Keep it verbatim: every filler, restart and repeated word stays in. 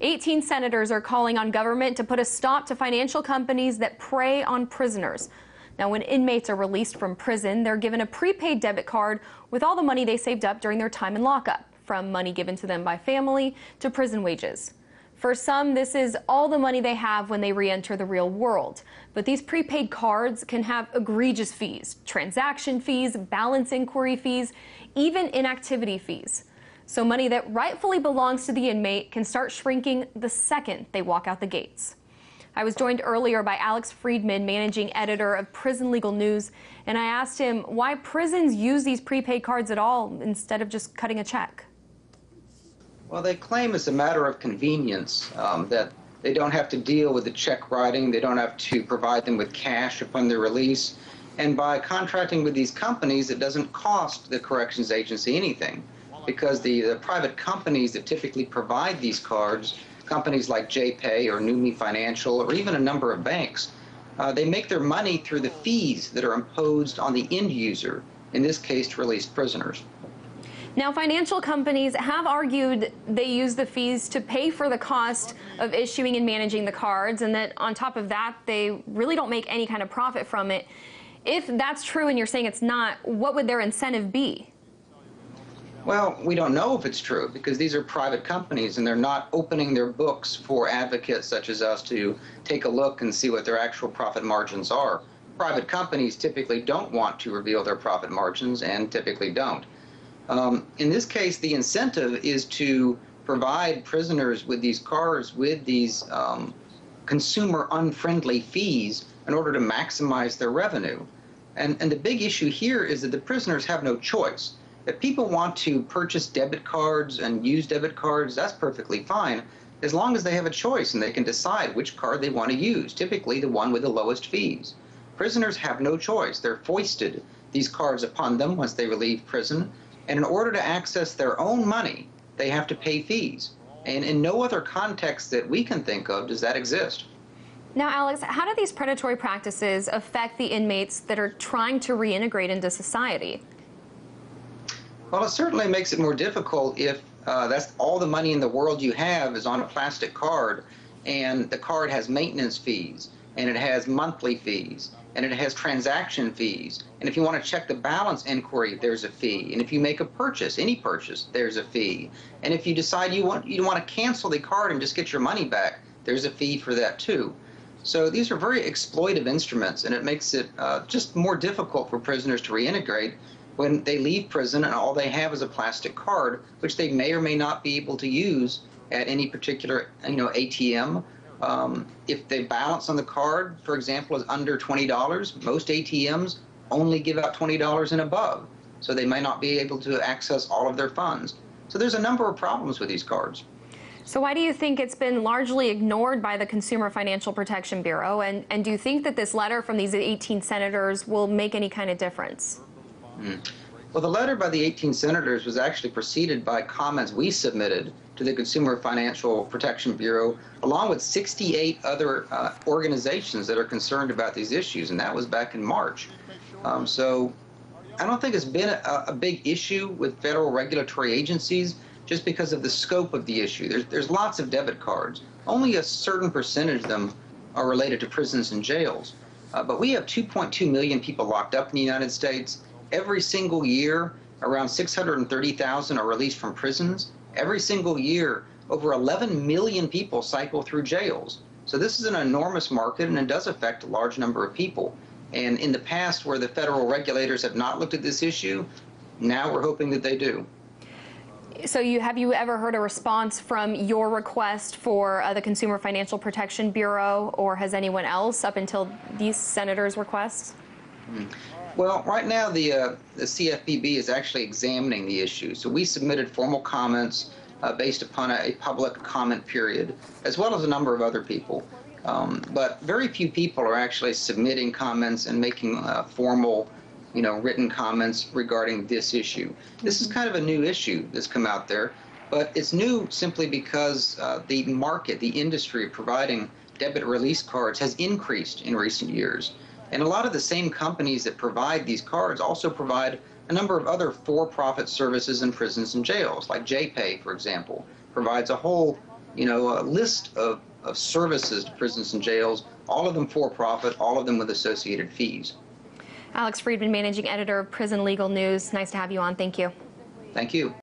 eighteen senators are calling on government to put a stop to financial companies that prey on prisoners. Now, when inmates are released from prison, they're given a prepaid debit card with all the money they saved up during their time in lockup, from money given to them by family to prison wages. For some, this is all the money they have when they re-enter the real world. But these prepaid cards can have egregious fees, transaction fees, balance inquiry fees, even inactivity fees. So money that rightfully belongs to the inmate can start shrinking the second they walk out the gates. I was joined earlier by Alex Friedman, managing editor of Prison Legal News, and I asked him why prisons use these prepaid cards at all instead of just cutting a check. Well, they claim it's a matter of convenience, um, that they don't have to deal with the check writing, they don't have to provide them with cash upon their release, and by contracting with these companies, it doesn't cost the corrections agency anything, because the, the private companies that typically provide these cards, companies like JPay or Numi Financial or even a number of banks, uh, they make their money through the fees that are imposed on the end user, in this case to release prisoners. Now, financial companies have argued they use the fees to pay for the cost of issuing and managing the cards, and that on top of that, they really don't make any kind of profit from it. If that's true and you're saying it's not, what would their incentive be? Well, we don't know if it's true, because these are private companies and they're not opening their books for advocates such as us to take a look and see what their actual profit margins are. Private companies typically don't want to reveal their profit margins and typically don't. Um, in this case, the incentive is to provide prisoners with these cards with these um, consumer-unfriendly fees in order to maximize their revenue. And, and the big issue here is that the prisoners have no choice. If people want to purchase debit cards and use debit cards, that's perfectly fine, as long as they have a choice and they can decide which card they want to use, typically the one with the lowest fees. Prisoners have no choice. They're foisted these cards upon them once they leave prison, and in order to access their own money, they have to pay fees. And in no other context that we can think of does that exist. Now, Alex, how do these predatory practices affect the inmates that are trying to reintegrate into society? Well, it certainly makes it more difficult if uh, that's all the money in the world you have is on a plastic card, and the card has maintenance fees, and it has monthly fees, and it has transaction fees, and if you want to check the balance inquiry, there's a fee, and if you make a purchase, any purchase, there's a fee, and if you decide you want you want to cancel the card and just get your money back, there's a fee for that too. So these are very exploitive instruments, and it makes it uh, just more difficult for prisoners to reintegrate when they leave prison and all they have is a plastic card, which they may or may not be able to use at any particular you know, A T M. Um, if the balance on the card, for example, is under twenty dollars, most A T Ms only give out twenty dollars and above, so they may not be able to access all of their funds. So there's a number of problems with these cards. So why do you think it's been largely ignored by the Consumer Financial Protection Bureau? And, and do you think that this letter from these eighteen senators will make any kind of difference? Mm. Well, the letter by the eighteen senators was actually preceded by comments we submitted to the Consumer Financial Protection Bureau, along with sixty-eight other uh, organizations that are concerned about these issues, and that was back in March. Um, so I don't think it's been a, a big issue with federal regulatory agencies just because of the scope of the issue. There's, there's lots of debit cards. Only a certain percentage of them are related to prisons and jails. Uh, but we have two point two million people locked up in the United States. Every single year, around six hundred thirty thousand are released from prisons. Every single year, over eleven million people cycle through jails. So this is an enormous market, and it does affect a large number of people. And in the past, where the federal regulators have not looked at this issue, now we're hoping that they do. So you, have you ever heard a response from your request for uh, the Consumer Financial Protection Bureau, or has anyone else up until these senators' requests? Mm. Well, right now the, uh, the C F P B is actually examining the issue. So we submitted formal comments uh, based upon a, a public comment period, as well as a number of other people. Um, but very few people are actually submitting comments and making uh, formal, you know, written comments regarding this issue. This is kind of a new issue that's come out there, but it's new simply because uh, the market, the industry providing debit release cards has increased in recent years. And a lot of the same companies that provide these cards also provide a number of other for-profit services in prisons and jails, like JPay, for example, provides a whole you know, a list of, of services to prisons and jails, all of them for-profit, all of them with associated fees. Alex Friedman, managing editor of Prison Legal News. Nice to have you on. Thank you. Thank you.